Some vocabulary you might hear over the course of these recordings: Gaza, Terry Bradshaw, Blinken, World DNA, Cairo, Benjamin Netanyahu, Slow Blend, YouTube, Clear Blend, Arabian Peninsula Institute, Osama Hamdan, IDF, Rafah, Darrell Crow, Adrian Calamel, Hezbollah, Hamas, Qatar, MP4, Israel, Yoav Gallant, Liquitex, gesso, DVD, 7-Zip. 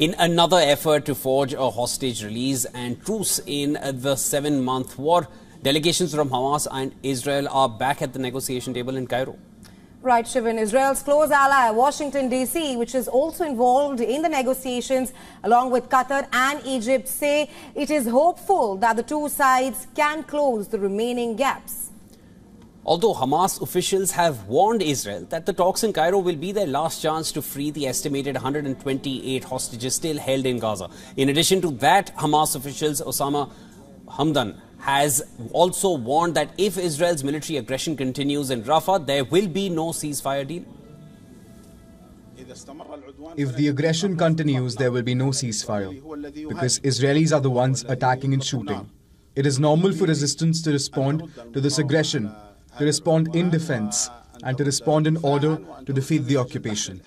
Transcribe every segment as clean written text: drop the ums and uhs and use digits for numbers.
in another effort to forge a hostage release and truce in the 7-month war. Delegations from Hamas and Israel are back at the negotiation table in Cairo. Right, Shivan. Israel's close ally, Washington, D.C., which is also involved in the negotiations along with Qatar and Egypt, say it is hopeful that the two sides can close the remaining gaps. Although Hamas officials have warned Israel that the talks in Cairo will be their last chance to free the estimated 128 hostages still held in Gaza. In addition to that, Hamas officials Osama Hamdan has also warned that if Israel's military aggression continues in Rafah, there will be no ceasefire deal. If the aggression continues, there will be no ceasefire, because Israelis are the ones attacking and shooting. It is normal for resistance to respond to this aggression, to respond in defense, and to respond in order to defeat the occupation.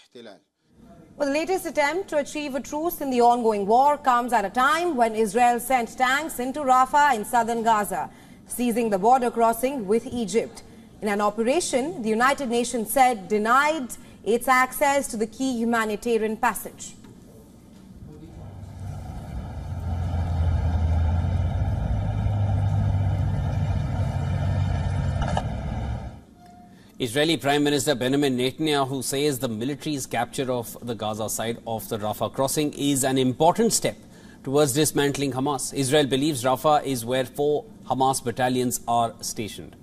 Well, the latest attempt to achieve a truce in the ongoing war comes at a time when Israel sent tanks into Rafah in southern Gaza, seizing the border crossing with Egypt. In an operation the United Nations said denied its access to the key humanitarian passage. Israeli Prime Minister Benjamin Netanyahu says the military's capture of the Gaza side of the Rafah crossing is an important step towards dismantling Hamas. Israel believes Rafah is where 4 Hamas battalions are stationed.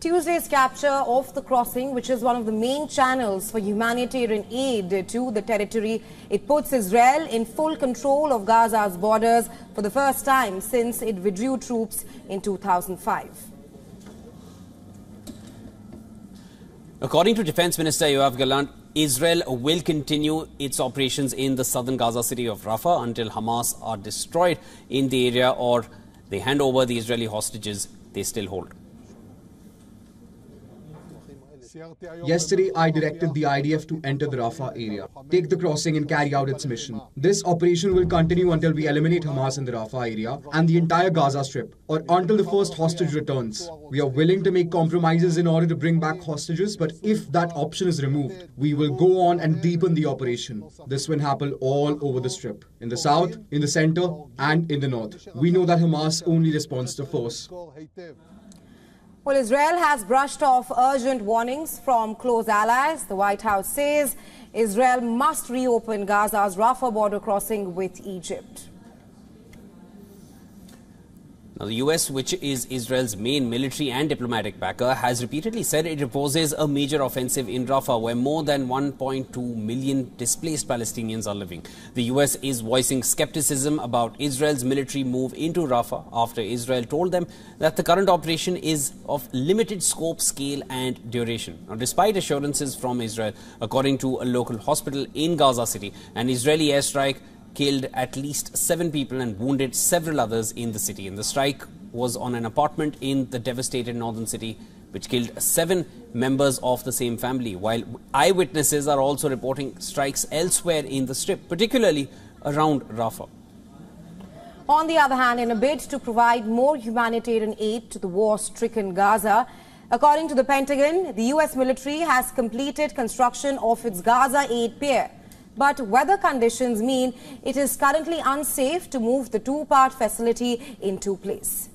Tuesday's capture of the crossing, which is one of the main channels for humanitarian aid to the territory, it puts Israel in full control of Gaza's borders for the first time since it withdrew troops in 2005. According to Defense Minister Yoav Gallant, Israel will continue its operations in the southern Gaza city of Rafah until Hamas are destroyed in the area or they hand over the Israeli hostages they still hold. Yesterday, I directed the IDF to enter the Rafah area, take the crossing and carry out its mission. This operation will continue until we eliminate Hamas in the Rafah area and the entire Gaza Strip, or until the first hostage returns. We are willing to make compromises in order to bring back hostages, but if that option is removed, we will go on and deepen the operation. This will happen all over the Strip, in the south, in the center, and in the north. We know that Hamas only responds to force. Well, Israel has brushed off urgent warnings from close allies. The White House says Israel must reopen Gaza's Rafah border crossing with Egypt. Now, the U.S., which is Israel's main military and diplomatic backer, has repeatedly said it proposes a major offensive in Rafah, where more than 1.2 million displaced Palestinians are living. The U.S. is voicing skepticism about Israel's military move into Rafah after Israel told them that the current operation is of limited scope, scale and duration. Now, despite assurances from Israel, according to a local hospital in Gaza City, an Israeli airstrike killed at least 7 people and wounded several others in the city. And the strike was on an apartment in the devastated northern city, which killed 7 members of the same family, while eyewitnesses are also reporting strikes elsewhere in the Strip, particularly around Rafah. On the other hand, in a bid to provide more humanitarian aid to the war-stricken Gaza, according to the Pentagon, the U.S. military has completed construction of its Gaza aid pier. But weather conditions mean it is currently unsafe to move the two-part facility into place.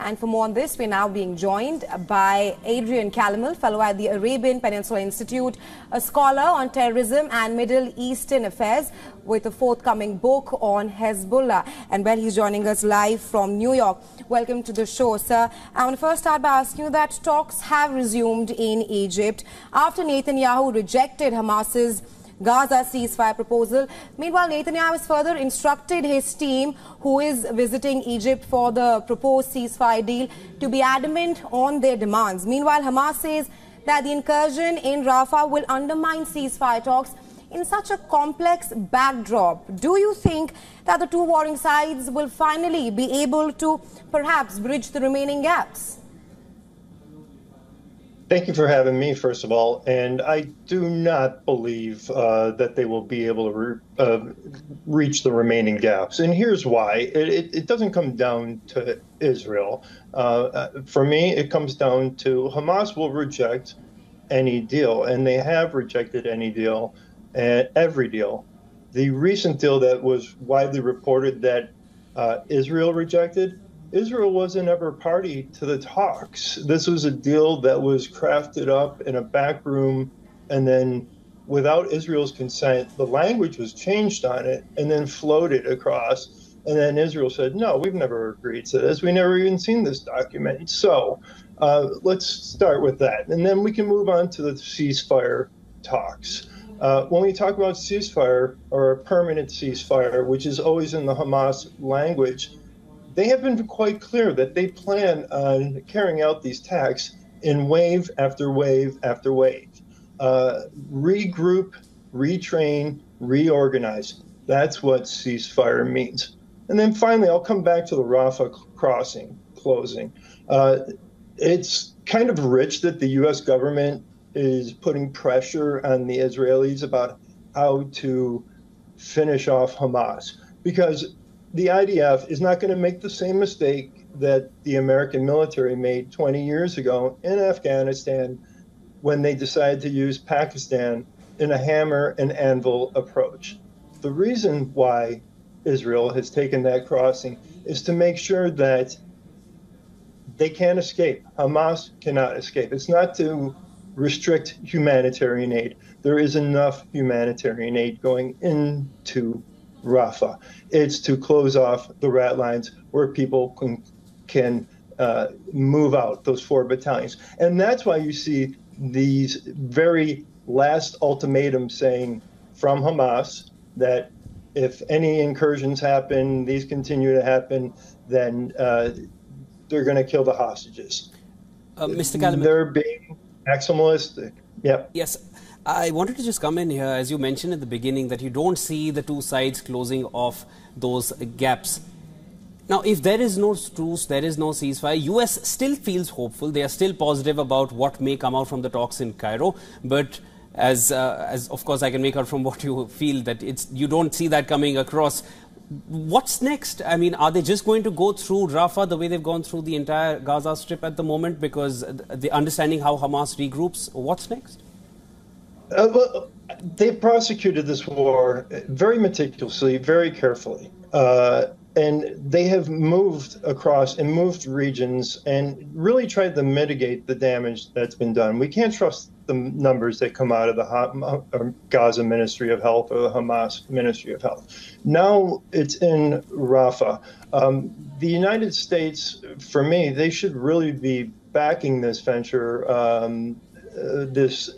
And for more on this, we're now being joined by Adrian Calamel, fellow at the Arabian Peninsula Institute, a scholar on terrorism and Middle Eastern affairs, with a forthcoming book on Hezbollah. And well, he's joining us live from New York. Welcome to the show, sir. I want to first start by asking you that talks have resumed in Egypt after Netanyahu rejected Hamas's Gaza ceasefire proposal. Meanwhile, Netanyahu has further instructed his team, who is visiting Egypt for the proposed ceasefire deal, to be adamant on their demands. Meanwhile, Hamas says that the incursion in Rafah will undermine ceasefire talks in such a complex backdrop. Do you think that the two warring sides will finally be able to perhaps bridge the remaining gaps? Thank you for having me, first of all. And I do not believe that they will be able to reach the remaining gaps. And here's why. It doesn't come down to Israel. For me, it comes down to Hamas will reject any deal, and they have rejected any deal, and every deal. The recent deal that was widely reported that Israel rejected, Israel wasn't ever party to the talks. This was a deal that was crafted up in a back room, and then without Israel's consent, the language was changed on it and then floated across. And then Israel said, no, we've never agreed to this. We never even seen this document. So let's start with that. And then we can move on to the ceasefire talks. When we talk about ceasefire or a permanent ceasefire, which is always in the Hamas language, they have been quite clear that they plan on carrying out these attacks in wave after wave after wave. Regroup, retrain, reorganize. That's what ceasefire means. And then finally, I'll come back to the Rafah crossing, closing. It's kind of rich that the U.S. government is putting pressure on the Israelis about how to finish off Hamas, because the IDF is not going to make the same mistake that the American military made 20 years ago in Afghanistan when they decided to use Pakistan in a hammer and anvil approach. The reason why Israel has taken that crossing is to make sure that they can't escape. Hamas cannot escape. It's not to restrict humanitarian aid. There is enough humanitarian aid going into Rafah. It's to close off the rat lines where people can move out, those four battalions. And that's why you see these very last ultimatums saying from Hamas that if any incursions happen, these continue to happen, then they're going to kill the hostages. Mr. Gallant, they're being maximalistic. Yep. Yes. I wanted to just come in here, as you mentioned at the beginning, that you don't see the two sides closing off those gaps. Now, if there is no truce, there is no ceasefire, US still feels hopeful. They are still positive about what may come out from the talks in Cairo. But as of course I can make out from what you feel that it's, you don't see that coming across. What's next? I mean, are they just going to go through Rafah the way they've gone through the entire Gaza Strip at the moment, because the understanding how Hamas regroups? What's next? Well, they prosecuted this war very meticulously, very carefully, and they have moved across and moved regions and really tried to mitigate the damage that's been done. We can't trust the numbers that come out of the Gaza Ministry of Health or the Hamas Ministry of Health. Now it's in Rafah. The United States, for me, they should really be backing this venture, this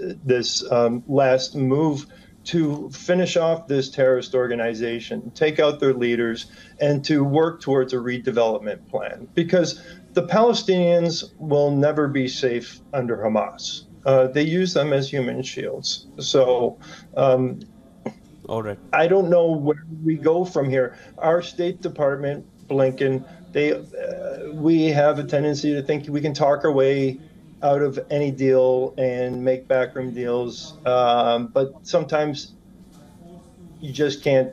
last move to finish off this terrorist organization, take out their leaders, and to work towards a redevelopment plan. Because the Palestinians will never be safe under Hamas. They use them as human shields. So all right. I don't know where we go from here. Our State Department, Blinken, we have a tendency to think we can talk our way out of any deal and make backroom deals, but sometimes you just can't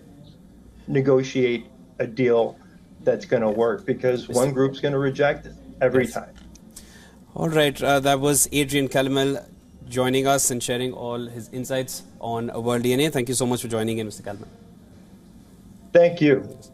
negotiate a deal that's going to work because one group's going to reject it every time. All right, that was Adrian Calamel joining us and sharing all his insights on World DNA. Thank you so much for joining in, Mr. Calamel. Thank you.